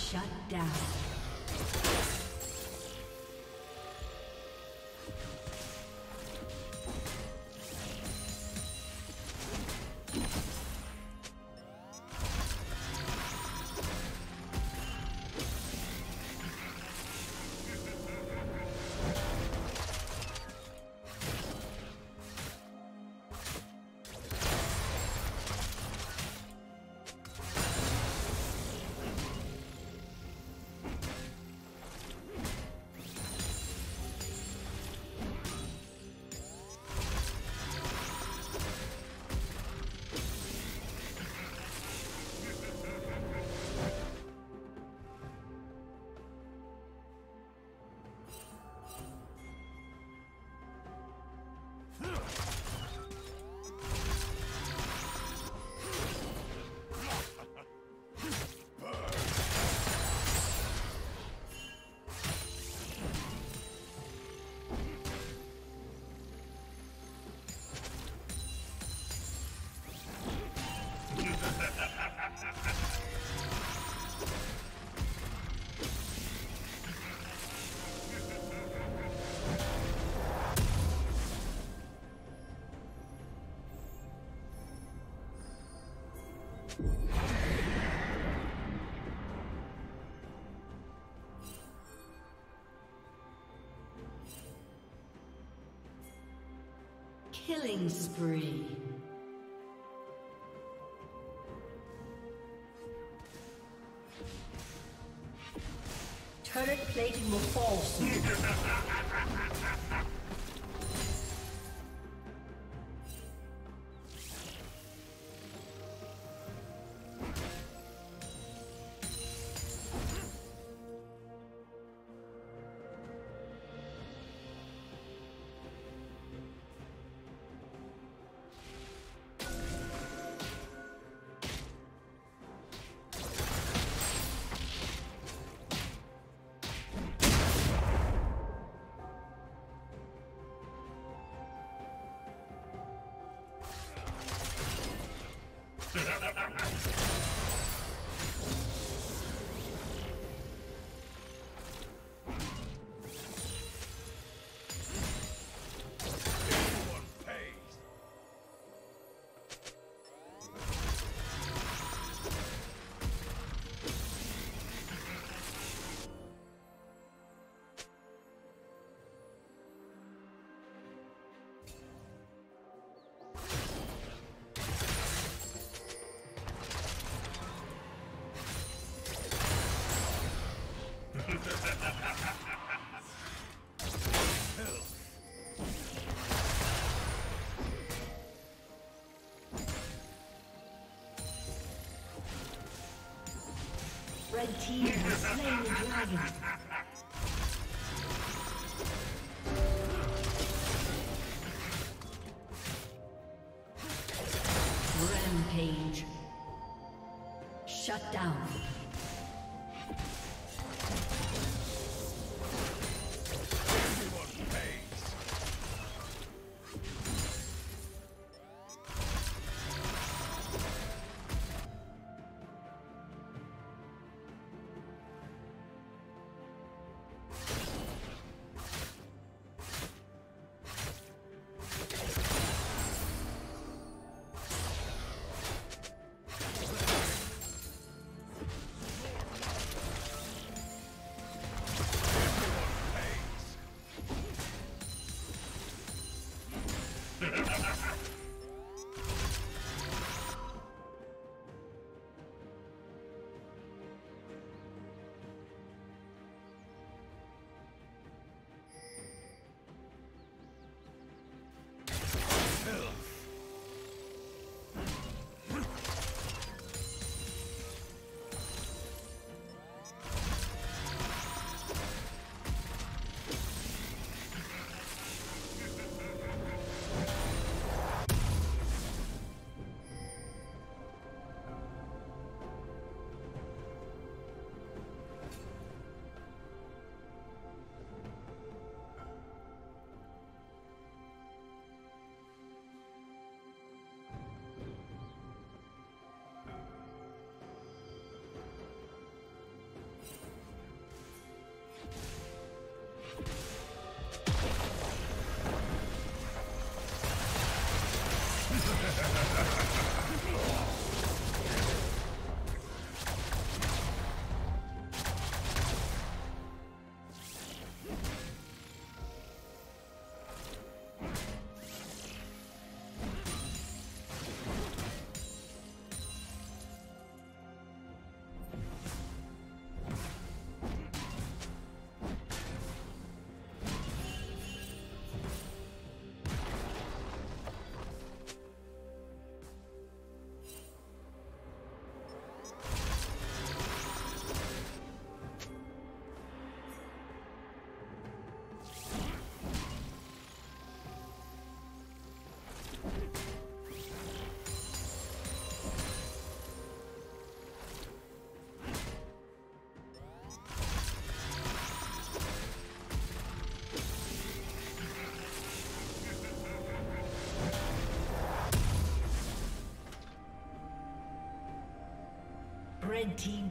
Shut down. Killing spree. Turret plating will fall soon. Red team has slain the dragon. Rampage. Shut down.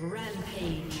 Rampage.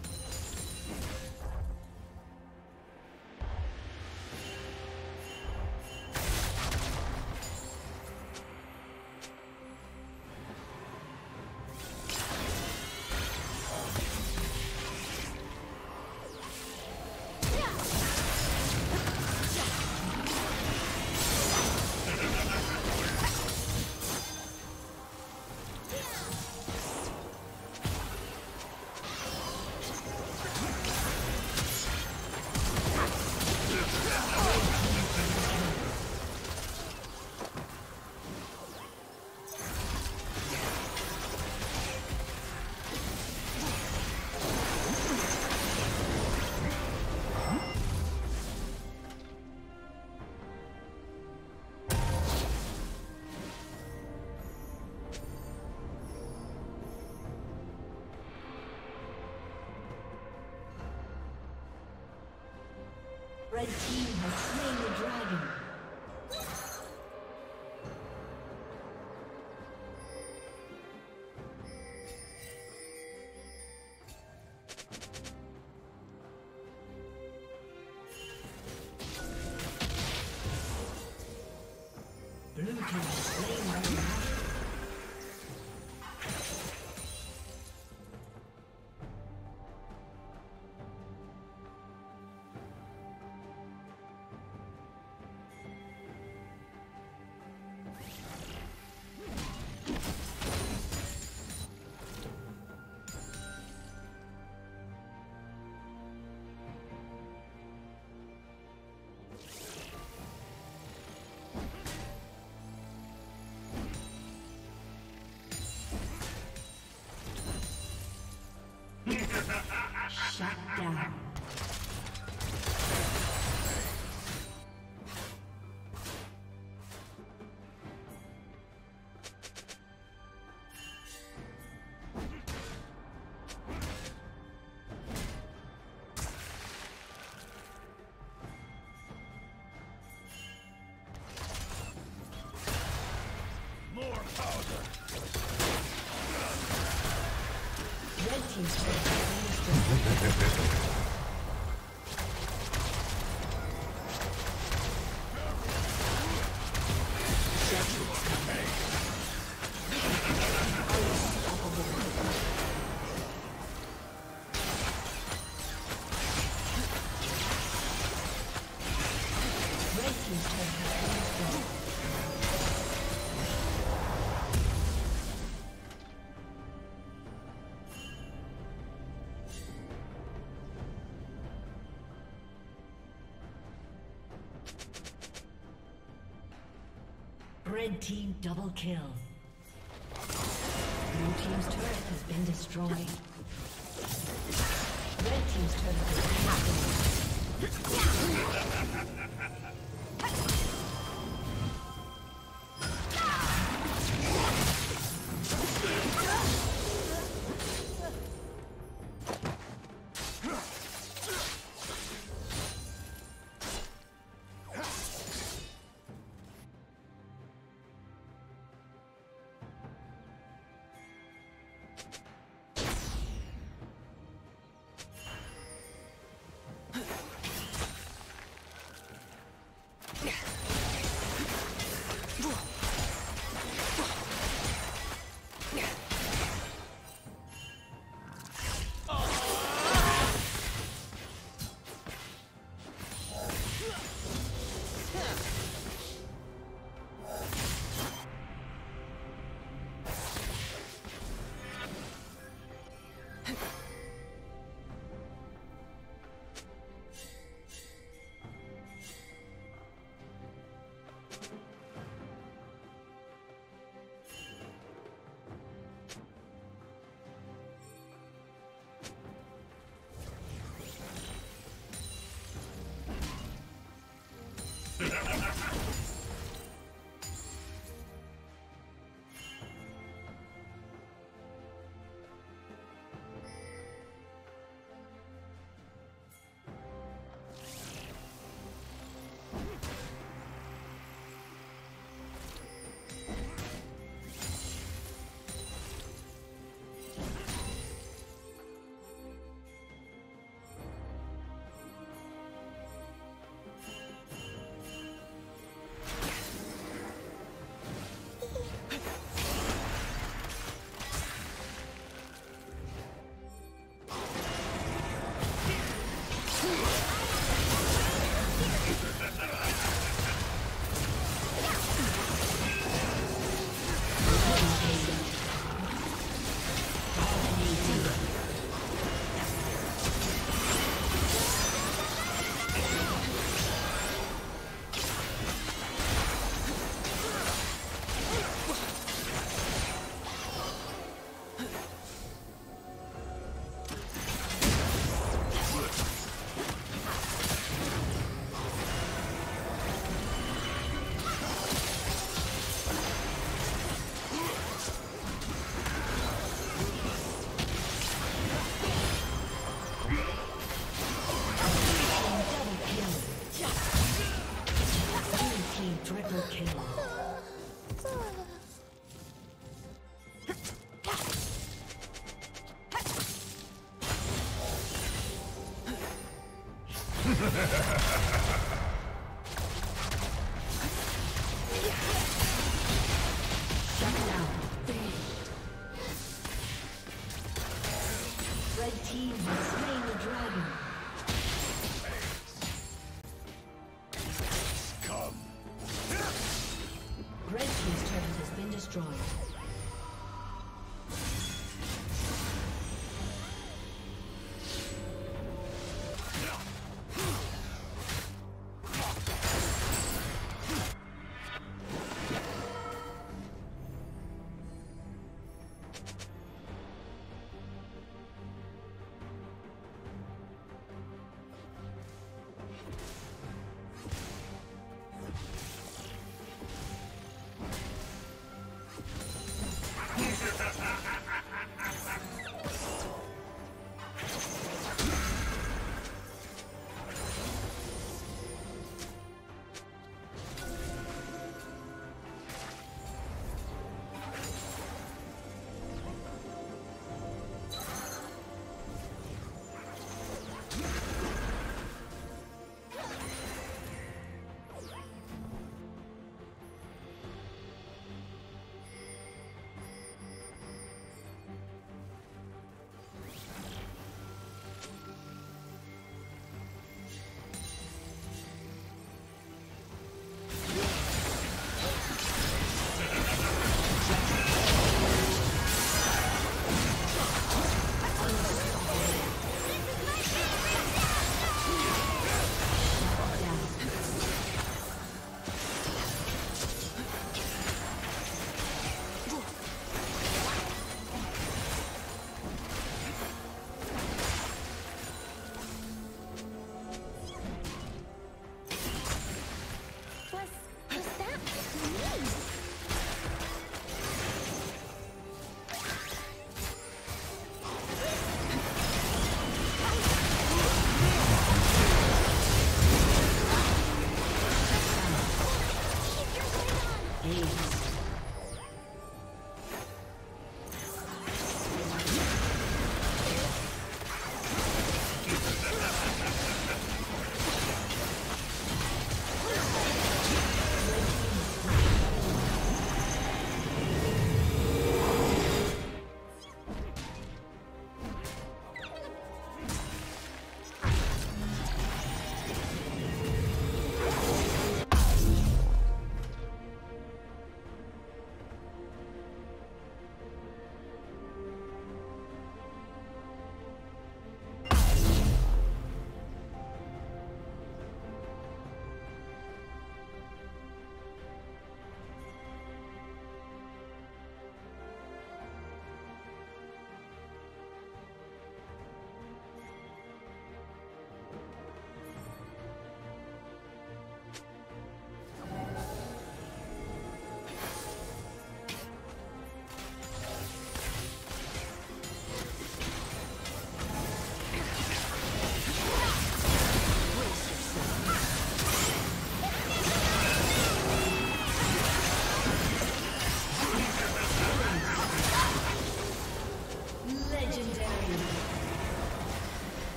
Red team has slain the dragon. Blue team has slain the dragon. Shut down. More powder. Red team's turret. Red team double kill. Blue team's turret has been destroyed.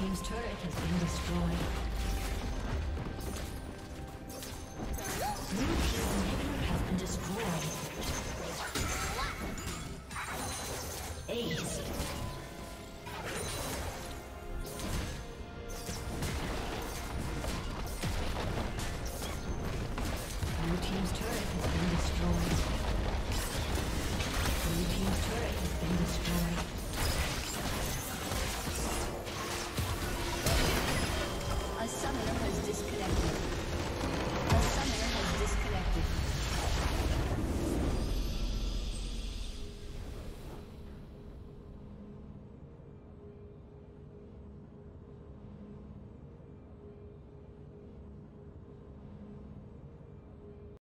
team's turret has been destroyed. Blue team's inhibitor has been destroyed.